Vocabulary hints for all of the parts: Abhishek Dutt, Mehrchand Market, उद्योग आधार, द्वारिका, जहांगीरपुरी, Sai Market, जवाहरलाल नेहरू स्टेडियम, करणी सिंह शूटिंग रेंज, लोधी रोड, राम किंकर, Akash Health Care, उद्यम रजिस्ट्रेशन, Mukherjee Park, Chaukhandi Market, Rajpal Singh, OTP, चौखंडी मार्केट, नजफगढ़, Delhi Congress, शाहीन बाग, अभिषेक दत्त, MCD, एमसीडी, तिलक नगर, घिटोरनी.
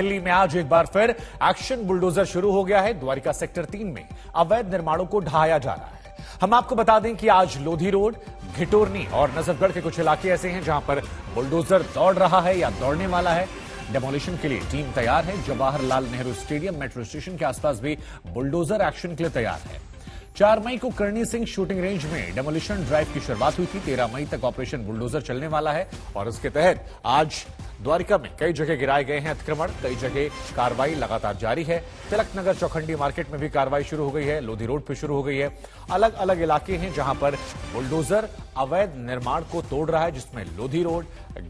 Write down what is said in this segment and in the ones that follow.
दिल्ली में आज एक बार फिर एक्शन बुलडोजर शुरू हो गया है। द्वारिका सेक्टर 3 में अवैध निर्माणों को ढहाया जा रहा है। हम आपको बता दें कि आज लोधी रोड, घिटोरनी और नजफगढ़ के कुछ इलाके ऐसे हैं जहां पर बुलडोजर दौड़ रहा है या दौड़ने वाला है। डेमोलिशन के लिए टीम तैयार है। जवाहरलाल नेहरू स्टेडियम metro station के आसपास भी बुलडोजर एक्शन के लिए तैयार है। 4 मई को करणी सिंह शूटिंग रेंज में डेमोलिशन ड्राइव की शुरुआत हुई थी। 13 मई तक ऑपरेशन बुलडोजर चलने वाला है और इसके तहत आज द्वारिका में कई जगह गिराए गए हैं अतिक्रमण। कई जगह कार्रवाई लगातार जारी है। तिलक नगर चौखंडी मार्केट में भी कार्रवाई शुरू हो गई है। लोधी रोड पर शुरू हो गई है। अलग अलग इलाके हैं जहां पर बुलडोजर अवैध निर्माण को तोड़ रहा है, जिसमें लोधी रोड,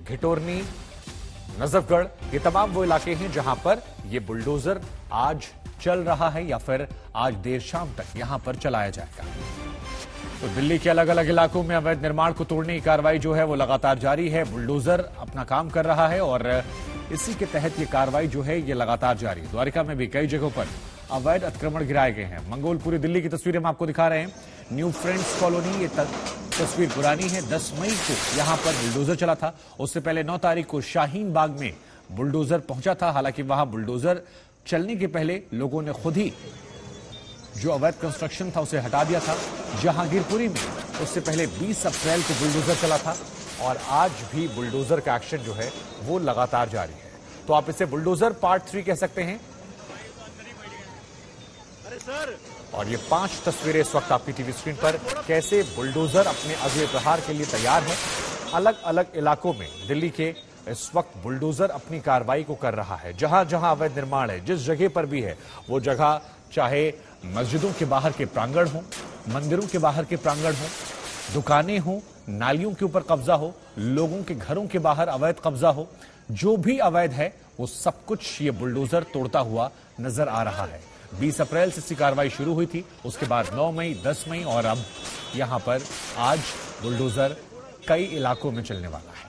घिटोरनी, नजफगढ़, ये तमाम वो इलाके हैं जहां पर ये बुलडोजर आज चल रहा है या फिर आज देर शाम तक यहां पर चलाया जाएगा। तो दिल्ली के अलग अलग इलाकों में अवैध निर्माण को तोड़ने की कार्रवाई जो है वो लगातार जारी है। बुलडोजर अपना काम कर रहा है और इसी के तहत ये कार्रवाई जो है ये लगातार जारी है। द्वारिका में भी कई जगहों पर अवैध अतिक्रमण गिराए गए हैं। मंगोल पूरी दिल्ली की तस्वीरें हम आपको दिखा रहे हैं। न्यू फ्रेंड्स कॉलोनी, ये तस्वीर पुरानी है। 10 मई को यहां पर बुलडोजर चला था। उससे पहले 9 तारीख को शाहीन बाग में बुलडोजर पहुंचा था। हालांकि वहां बुलडोजर चलने के पहले लोगों ने खुद ही जो अवैध कंस्ट्रक्शन था उसे हटा दिया था। जहांगीरपुरी में उससे पहले 20 अप्रैल को बुलडोजर चला था और आज भी बुलडोजर का एक्शन जो है वो लगातार जारी है। तो आप इसे बुलडोजर पार्ट 3 कह सकते हैं। और ये 5 तस्वीरें इस वक्त आपकी टीवी स्क्रीन पर कैसे बुलडोजर अपने अगले प्रहार के लिए तैयार है। अलग अलग इलाकों में दिल्ली के इस वक्त बुलडोजर अपनी कार्रवाई को कर रहा है। जहां जहां अवैध निर्माण है, जिस जगह पर भी है वो जगह, चाहे मस्जिदों के बाहर के प्रांगण हो, मंदिरों के बाहर के प्रांगण हो, दुकानें हो, नालियों के ऊपर कब्जा हो, लोगों के घरों के बाहर अवैध कब्जा हो, जो भी अवैध है वो सब कुछ ये बुलडोजर तोड़ता हुआ नजर आ रहा है। 20 अप्रैल से इसकी कार्रवाई शुरू हुई थी। उसके बाद 9 मई, 10 मई और अब यहां पर आज बुलडोजर कई इलाकों में चलने वाला है।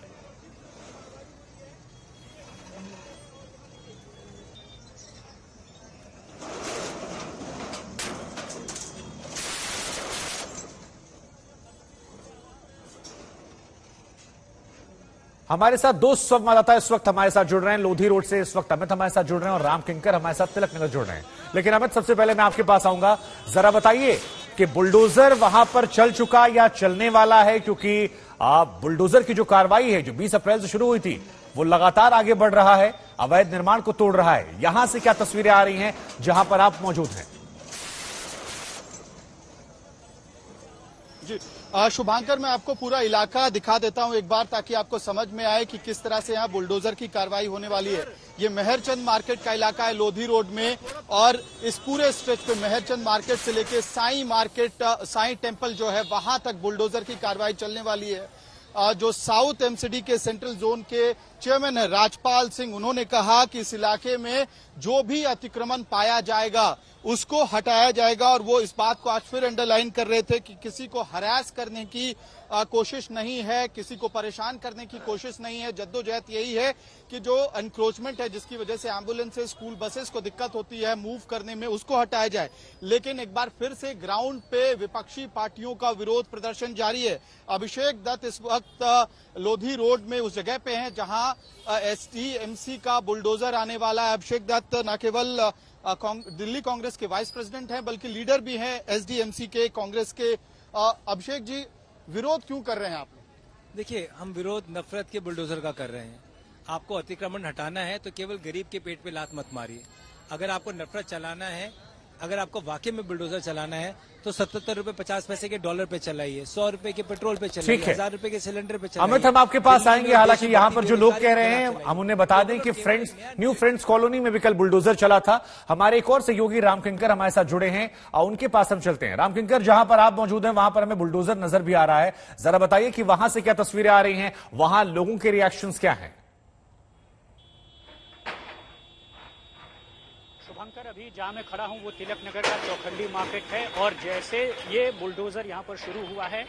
हमारे साथ 2 संवाददाता इस वक्त हमारे साथ जुड़ रहे हैं। लोधी रोड से इस वक्त अमित हमारे साथ जुड़ रहे हैं और राम किंकर हमारे साथ तिलक नगर जुड़ रहे हैं। लेकिन अमित, सबसे पहले मैं आपके पास आऊंगा। जरा बताइए कि बुलडोजर वहां पर चल चुका या चलने वाला है, क्योंकि बुलडोजर की जो कार्रवाई है जो 20 अप्रैल से शुरू हुई थी वो लगातार आगे बढ़ रहा है, अवैध निर्माण को तोड़ रहा है। यहां से क्या तस्वीरें आ रही हैं जहां पर आप मौजूद हैं? शुभांकर, मैं आपको पूरा इलाका दिखा देता हूं एक बार, ताकि आपको समझ में आए कि किस तरह से यहाँ बुलडोजर की कार्रवाई होने वाली है। ये मेहरचंद मार्केट का इलाका है लोधी रोड में, और इस पूरे स्ट्रेच पे मेहरचंद मार्केट से लेके साई मार्केट, साई टेम्पल जो है वहां तक बुलडोजर की कार्रवाई चलने वाली है। जो साउथ MCD के सेंट्रल जोन के चेयरमैन है राजपाल सिंह, उन्होंने कहा कि इस इलाके में जो भी अतिक्रमण पाया जाएगा उसको हटाया जाएगा, और वो इस बात को आज फिर अंडरलाइन कर रहे थे कि किसी को हरास करने की कोशिश नहीं है, किसी को परेशान करने की कोशिश नहीं है। जद्दोजहद यही है कि जो एनक्रोचमेंट है जिसकी वजह से एम्बुलेंसेस, स्कूल बसेस को दिक्कत होती है मूव करने में, उसको हटाया जाए। लेकिन एक बार फिर से ग्राउंड पे विपक्षी पार्टियों का विरोध प्रदर्शन जारी है। अभिषेक दत्त इस वक्त लोधी रोड में उस जगह पे है जहां STMC का बुलडोजर आने वाला है। अभिषेक दत्त न केवल दिल्ली कांग्रेस के वाइस प्रेसिडेंट हैं बल्कि लीडर भी हैं SDMC के कांग्रेस के। अभिषेक जी, विरोध क्यों कर रहे हैं आप? देखिए, हम विरोध नफरत के बुलडोजर का कर रहे हैं। आपको अतिक्रमण हटाना है तो केवल गरीब के पेट पे लात मत मारिए। अगर आपको नफरत चलाना है, अगर आपको वाकई में बुलडोजर चलाना है तो 77 रुपए 50 पैसे के डॉलर पे चलाइए, 100 रुपए के पेट्रोल पे चलाइए, 1000 रुपए के सिलेंडर पे चलाइए। अमित, हम आपके पास आएंगे। हालांकि यहाँ पर जो लोग कह रहे हैं, हम उन्हें बता दें कि फ्रेंड्स, न्यू फ्रेंड्स कॉलोनी में भी कल बुलडोजर चला था। हमारे एक और सहयोगी रामकिंकर हमारे साथ जुड़े हैं और उनके पास हम चलते हैं। रामकिंकर, जहां पर आप मौजूद हैं वहां पर हमें बुलडोजर नजर भी आ रहा है। जरा बताइए कि वहां से क्या तस्वीरें आ रही हैं, वहां लोगों के रिएक्शंस क्या हैं? शुभंकर, अभी जहाँ मैं खड़ा हूँ वो तिलक नगर का चौखंडी मार्केट है और जैसे ये बुलडोजर यहाँ पर शुरू हुआ है,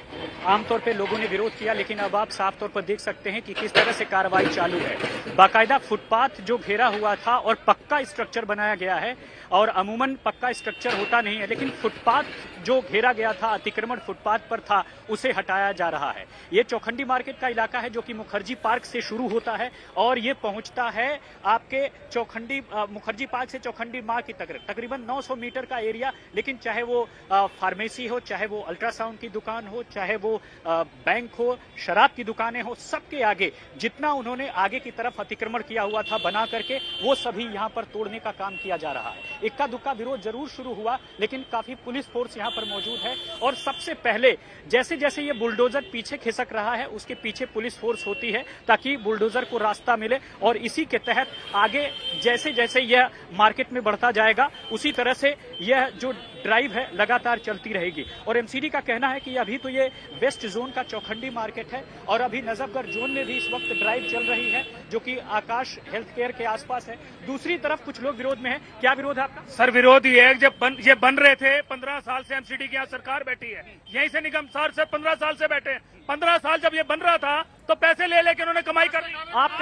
आमतौर पे लोगों ने विरोध किया, लेकिन अब आप साफ तौर पर देख सकते हैं कि किस तरह से कार्रवाई चालू है। बाकायदा फुटपाथ जो घेरा हुआ था और पक्का स्ट्रक्चर बनाया गया है, और अमूमन पक्का स्ट्रक्चर होता नहीं है, लेकिन फुटपाथ जो घेरा गया था, अतिक्रमण फुटपाथ पर था, उसे हटाया जा रहा है। ये चौखंडी मार्केट का इलाका है जो कि मुखर्जी पार्क से शुरू होता है और ये पहुंचता है आपके चौखंडी, मुखर्जी पार्क से चौखंडी मार्केट तक, तकरीबन 900 मीटर का एरिया। लेकिन चाहे वो फार्मेसी हो, चाहे वो अल्ट्रासाउंड की दुकान हो, चाहे वो बैंक हो, शराब की दुकानें हो, सबके आगे जितना उन्होंने आगे की तरफ अतिक्रमण किया हुआ था बना करके, वो सभी यहाँ पर तोड़ने का काम किया जा रहा है। इक्का दुक्का विरोध जरूर शुरू हुआ, लेकिन काफी पुलिस फोर्स यहाँ पर मौजूद है और सबसे पहले जैसे जैसे ये बुलडोजर पीछे खिसक रहा है, उसके पीछे पुलिस फोर्स होती है ताकि बुलडोजर को रास्ता मिले, और इसी के तहत आगे जैसे जैसे यह मार्केट में बढ़ता जाएगा उसी तरह से यह जो ड्राइव है लगातार चलती रहेगी। और एमसीडी का कहना है कि अभी तो ये वेस्ट जोन का चौखंडी मार्केट है और अभी नजफगढ़ जोन में भी इस वक्त ड्राइव चल रही है जो कि आकाश हेल्थ केयर के आसपास है। दूसरी तरफ कुछ लोग विरोध में है। क्या विरोध है आपका? सर विरोध ये है, जब ये बन रहे थे 15 साल से एमसीडी की यहाँ सरकार बैठी है, यहीं से निगम सार से 15 साल से बैठे हैं। 15 साल जब ये बन रहा था तो पैसे ले लेके उन्होंने कमाई कर ली। आप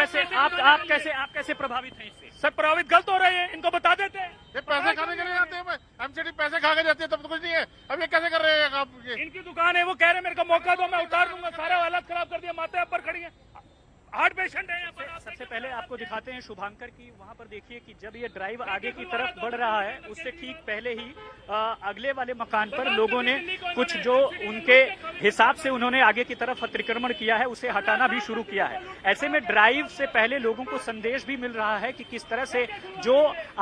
कैसे प्रभावित हैं इससे? सर प्रभावित गलत हो रहे हैं, इनको बता देते हैं। ये पैसे खाने के लिए जाते हैं, एमसीडी पैसे खा के जाते हैं, तब तो कुछ नहीं है। अब ये कैसे कर रहे हैं आप? इनकी दुकान है, वो कह रहे हैं मेरे को मौका दो मैं उतार दूंगा। सारा हालत खराब कर दिया, माथे पर खड़ी है, हार्ट पेशेंट है। सबसे पहले आपको दिखाते हैं शुभांकर की, वहाँ पर देखिए कि जब ये ड्राइव आगे की तरफ बढ़ रहा है उससे ठीक पहले ही अगले वाले मकान पर लोगों ने कुछ जो उनके हिसाब से उन्होंने आगे की तरफ अतिक्रमण किया है उसे हटाना भी शुरू किया है। ऐसे में ड्राइव से पहले लोगों को संदेश भी मिल रहा है कि किस तरह से जो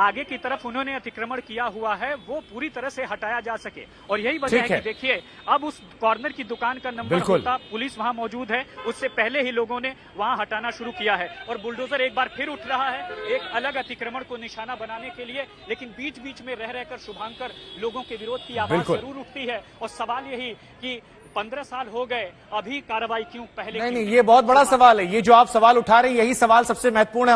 आगे की तरफ उन्होंने अतिक्रमण किया हुआ है वो पूरी तरह से हटाया जा सके। और यही वजह है कि देखिए अब उस कॉर्नर की दुकान का नंबर होता, पुलिस वहाँ मौजूद है, उससे पहले ही लोगों ने वहाँ हटाना शुरू किया है। और बुलडोजर एक बार फिर उठ रहा है एक अलग अतिक्रमण को निशाना बनाने के लिए, लेकिन बीच बीच में रह रहकर शुभांकर लोगों के विरोध की आवाज जरूर उठती है। और सवाल यही कि 15 साल हो गए, अभी कार्रवाई क्यों पहले नहीं? ये बहुत बड़ा सवाल है, ये जो आप सवाल उठा रहे हैं यही सवाल सबसे महत्वपूर्ण है।